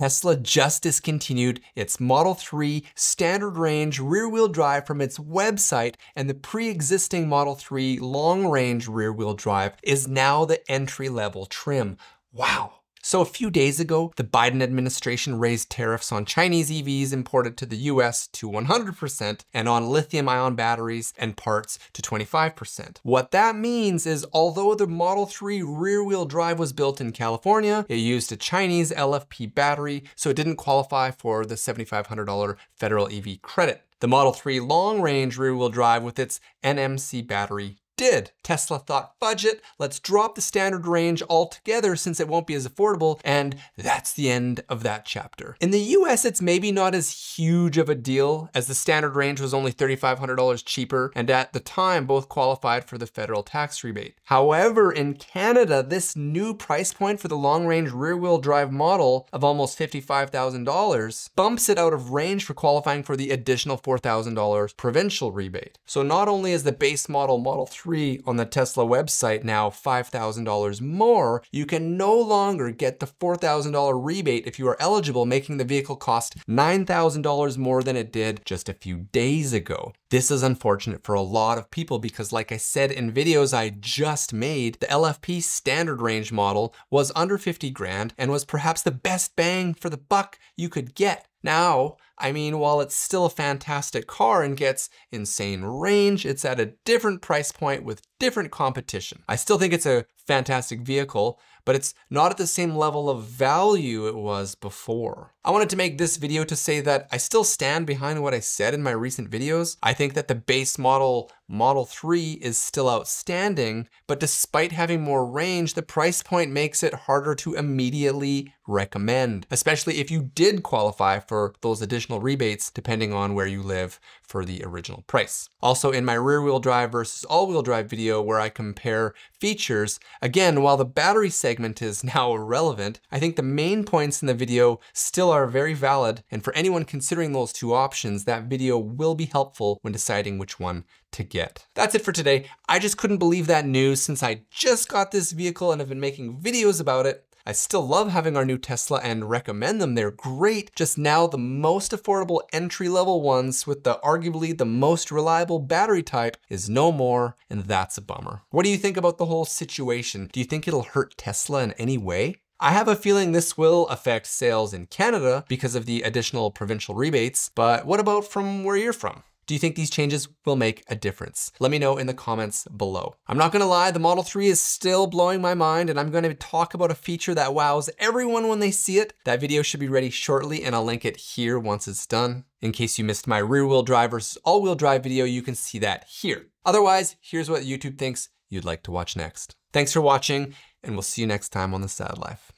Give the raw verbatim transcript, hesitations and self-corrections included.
Tesla just discontinued its Model three standard range rear-wheel drive from its website, and the pre-existing Model three long-range rear-wheel drive is now the entry-level trim. Wow. So a few days ago, the Biden administration raised tariffs on Chinese E Vs imported to the U S to one hundred percent and on lithium-ion batteries and parts to twenty-five percent. What that means is although the Model three rear-wheel drive was built in California, it used a Chinese L F P battery, so it didn't qualify for the seven thousand five hundred dollar federal E V credit. The Model three long-range rear-wheel drive with its N M C battery did. Tesla thought, fudge it, let's drop the standard range altogether since it won't be as affordable, and that's the end of that chapter. In the U S, it's maybe not as huge of a deal, as the standard range was only three thousand five hundred dollars cheaper, and at the time, both qualified for the federal tax rebate. However, in Canada, this new price point for the long-range rear-wheel drive model of almost fifty-five thousand dollars bumps it out of range for qualifying for the additional four thousand dollar provincial rebate. So not only is the base model Model three on the Tesla website now five thousand dollars more, you can no longer get the four thousand dollar rebate if you are eligible, making the vehicle cost nine thousand dollars more than it did just a few days ago. This is unfortunate for a lot of people because, like I said in videos I just made, the L F P standard range model was under fifty grand and was perhaps the best bang for the buck you could get. Now, I mean, while it's still a fantastic car and gets insane range, it's at a different price point with different competition. I still think it's a fantastic vehicle, but it's not at the same level of value it was before. I wanted to make this video to say that I still stand behind what I said in my recent videos. I think that the base model Model three is still outstanding, but despite having more range, the price point makes it harder to immediately recommend, especially if you did qualify for those additional rebates depending on where you live for the original price. Also, in my rear-wheel drive versus all-wheel drive video where I compare features, again, while the battery segment is now irrelevant, I think the main points in the video still are very valid, and for anyone considering those two options, that video will be helpful when deciding which one to get. That's it for today. I just couldn't believe that news since I just got this vehicle and have been making videos about it. I still love having our new Tesla and recommend them. They're great. Just now, the most affordable entry-level ones with the arguably the most reliable battery type is no more, and that's a bummer. What do you think about the whole situation? Do you think it'll hurt Tesla in any way? I have a feeling this will affect sales in Canada because of the additional provincial rebates, but what about from where you're from? Do you think these changes will make a difference? Let me know in the comments below. I'm not gonna lie, the Model three is still blowing my mind, and I'm gonna talk about a feature that wows everyone when they see it. That video should be ready shortly, and I'll link it here once it's done. In case you missed my rear-wheel drive versus all-wheel drive video, you can see that here. Otherwise, here's what YouTube thinks you'd like to watch next. Thanks for watching, and we'll see you next time on The Sad Life.